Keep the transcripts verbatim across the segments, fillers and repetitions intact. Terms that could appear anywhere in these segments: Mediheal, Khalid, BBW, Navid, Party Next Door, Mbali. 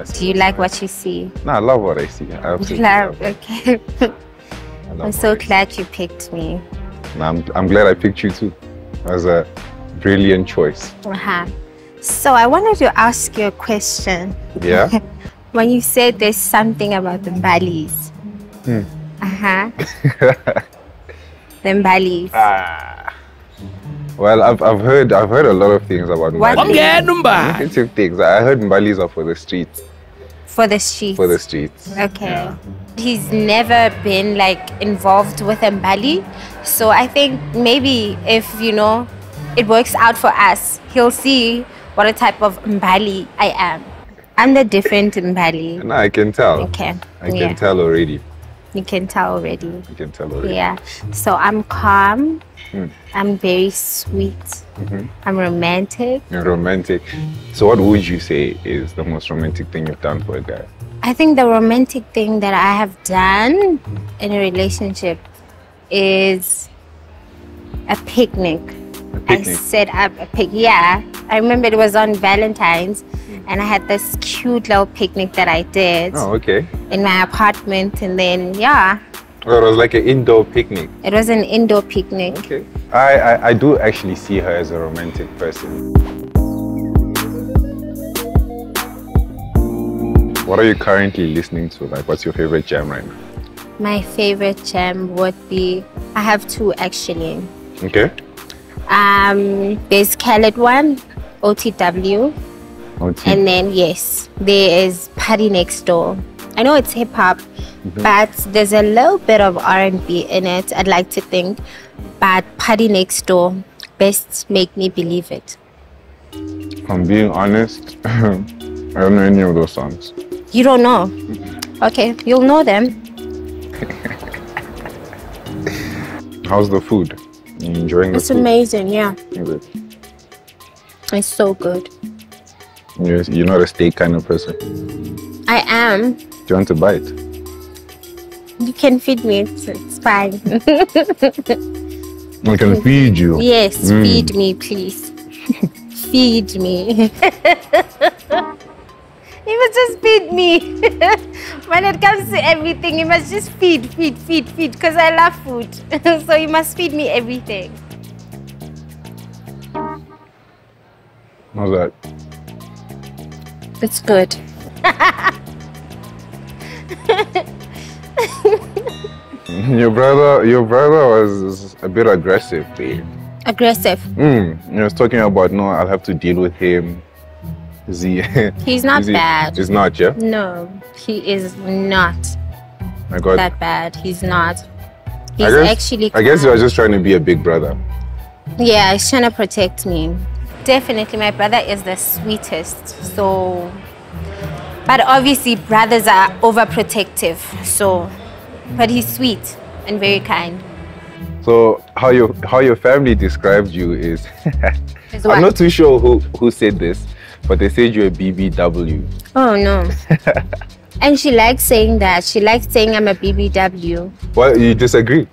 I see. Do you like what you see? No, I love what I see. I absolutely you love, love okay. I love I'm so glad you picked me. No, I'm, I'm glad I picked you too. That was a brilliant choice. Uh-huh. So I wanted to ask you a question. Yeah? When you said there's something about the Mbalis. Hmm. Uh-huh. The Mbalis. Ah. Well, I've, I've heard I've heard a lot of things about Mbali. Negative things. I heard Mbalis are for the streets. For the streets? For the streets. Okay. Yeah. He's never been like involved with Mbali. So I think maybe if, you know, it works out for us, he'll see what a type of Mbali I am. I'm the different Mbali. No, I can tell. Okay. I yeah. can tell already. You can tell already. You can tell already. Yeah. So I'm calm. Mm. I'm very sweet. Mm-hmm. I'm romantic. You're romantic. So what would you say is the most romantic thing you've done for a guy? I think the romantic thing that I have done in a relationship is a picnic. A picnic. I set up a picnic. Yeah. I remember it was on Valentine's. And I had this cute little picnic that I did. Oh, okay. In my apartment, and then yeah. Oh, it was like an indoor picnic. It was an indoor picnic. Okay. I, I, I do actually see her as a romantic person. What are you currently listening to? Like, what's your favorite jam right now? My favorite jam would be, I have two actually. Okay. Um, there's Khalid one, O T W. O T. And then yes, there is Party Next Door. I know it's hip-hop, mm-hmm. but there's a little bit of R and B in it, I'd like to think. But Party Next Door, best make me believe it. If I'm being honest, I don't know any of those songs. You don't know? Mm-hmm. Okay, you'll know them. How's the food? You enjoying the it's food? It's amazing, yeah. It? It's so good. You're, you're not a steak kind of person. I am. Do you want to bite? You can feed me. It's, it's fine. I can feed you. Yes, mm. feed me, please. Feed me. You must just feed me. When it comes to everything, you must just feed, feed, feed, feed. Because I love food. So you must feed me everything. How's that? It's good. Your brother, your brother was a bit aggressive. Babe. Aggressive? Mm, he was talking about, no, I'll have to deal with him. Is he, he's not is he, bad. He's not, yeah? No, he is not I got, that bad. He's not. He's I guess, actually... I guess he was just trying to be a big brother. Yeah, he's trying to protect me. Definitely, my brother is the sweetest, so... But obviously, brothers are overprotective, so... But he's sweet and very kind. So, how your, how your family described you is... is I'm not too sure who, who said this, but they said you're a B B W. Oh, no. And she likes saying that. She likes saying I'm a B B W. Well, you disagree?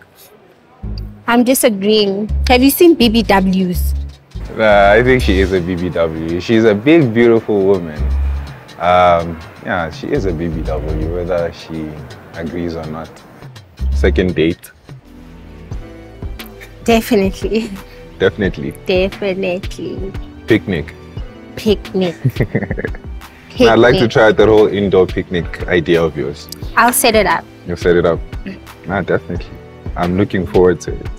I'm disagreeing. Have you seen B B Ws? Uh, I think she is a B B W. She's a big, beautiful woman. Um, yeah, she is a B B W, whether she agrees or not. Second date? Definitely. Definitely? Definitely. Picnic? Picnic. Picnic. Now, I'd like to try that whole indoor picnic idea of yours. I'll set it up. You'll set it up? Mm. No, definitely. I'm looking forward to it.